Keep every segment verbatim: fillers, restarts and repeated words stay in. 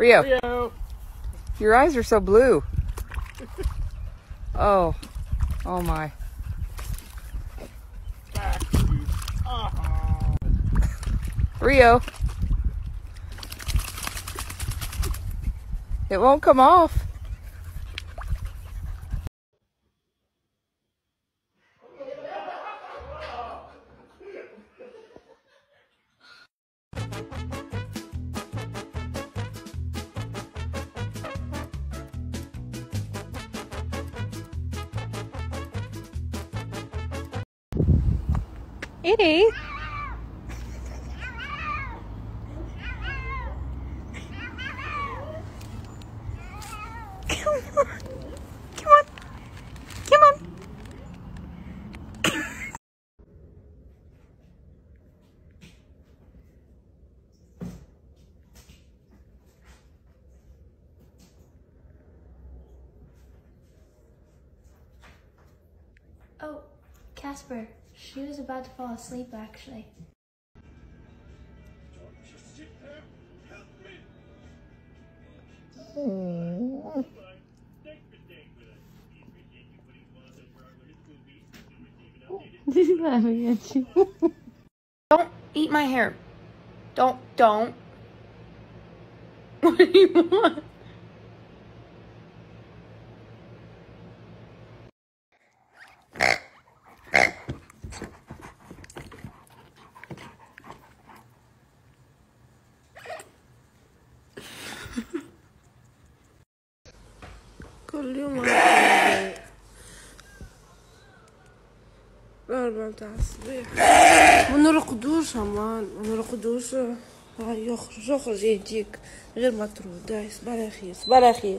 Rio. Rio. Your eyes are so blue. Oh. Oh my. Oh. Rio. It won't come off. Itty. Come on. Come on. Come on. Oh, Casper. She was about to fall asleep, actually. Mm. She's laughing at you. Don't eat my hair. Don't, don't. What do you want? ما تاع الصبيح ما نرقدوش امان ما نرقدوش يخرج يخرج يهديك غير ما ترود داي صبر يا اخي صبر يا اخي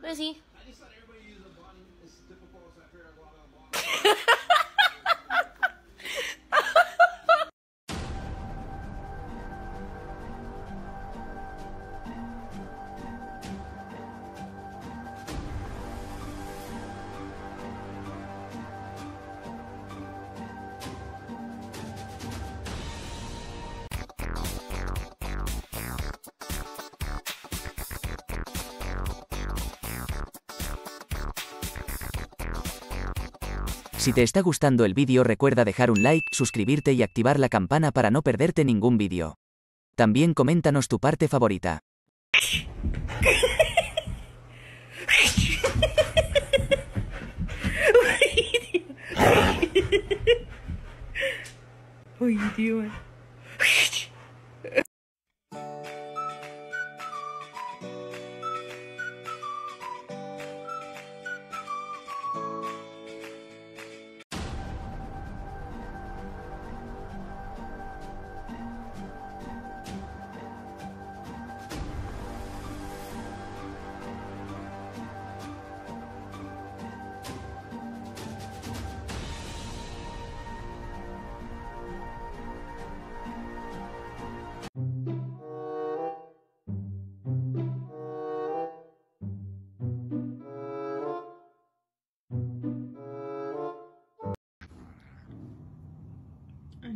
Where is he? I just thought everybody uses a bunny. It's difficult, so I figured I'd walk on a bunny. Si te está gustando el vídeo, recuerda dejar un like, suscribirte y activar la campana para no perderte ningún vídeo. También coméntanos tu parte favorita. Uy, Dios.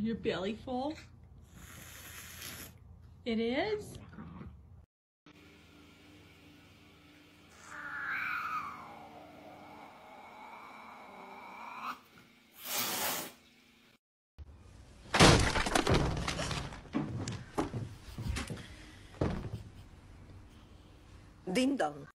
Your belly full? It is? Ding dong.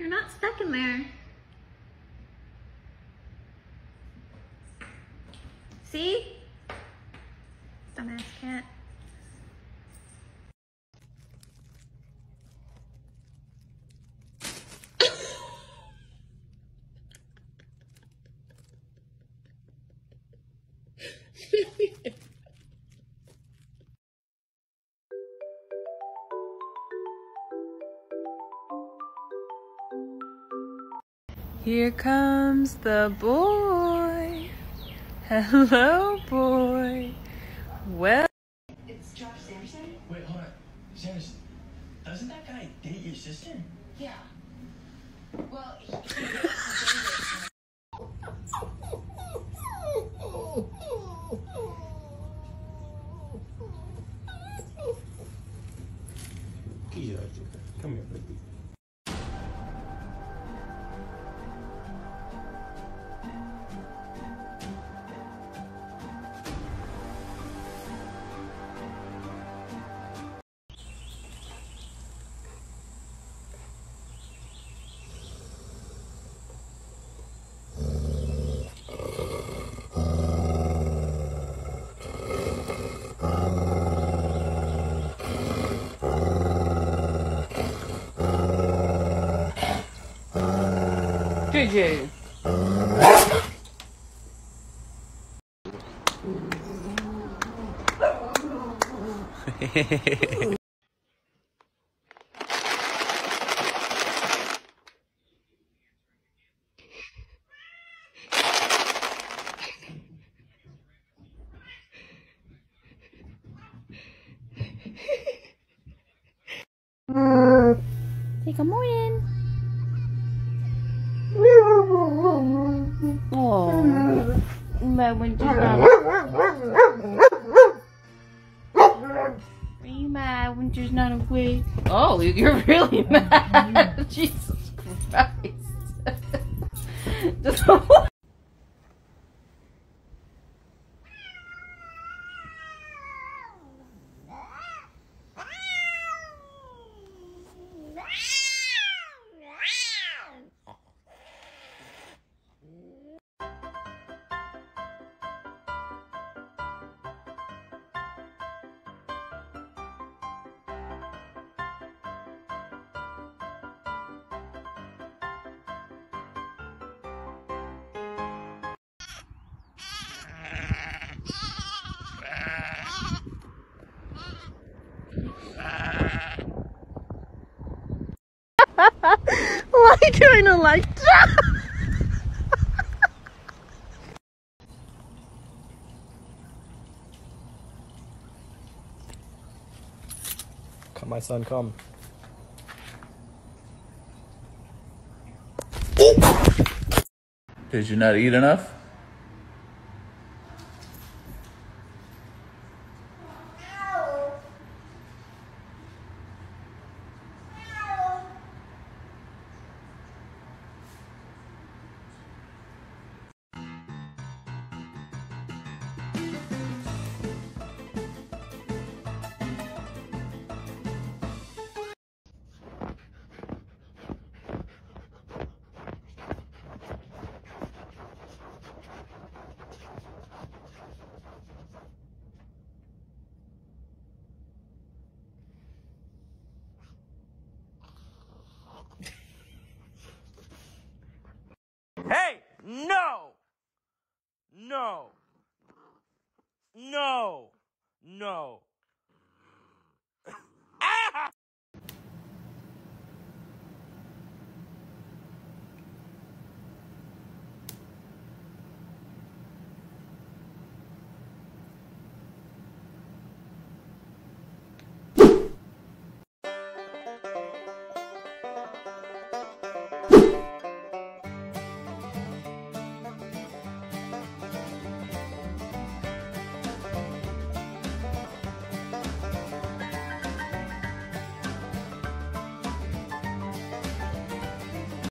You're not stuck in there. See? Dumbass cat. Here comes the boy. Hello, boy. Well, it's Josh Sanderson. Wait, hold on. Sanderson, doesn't that guy date your sister? Yeah. Well, he he dated her. Come here, baby. J J. Say good morning. Oh, but when you not, are you mad when you're not awake? Oh, you're really mad. Jesus Christ. Why do I not like that? Come, my son, come. Did you not eat enough?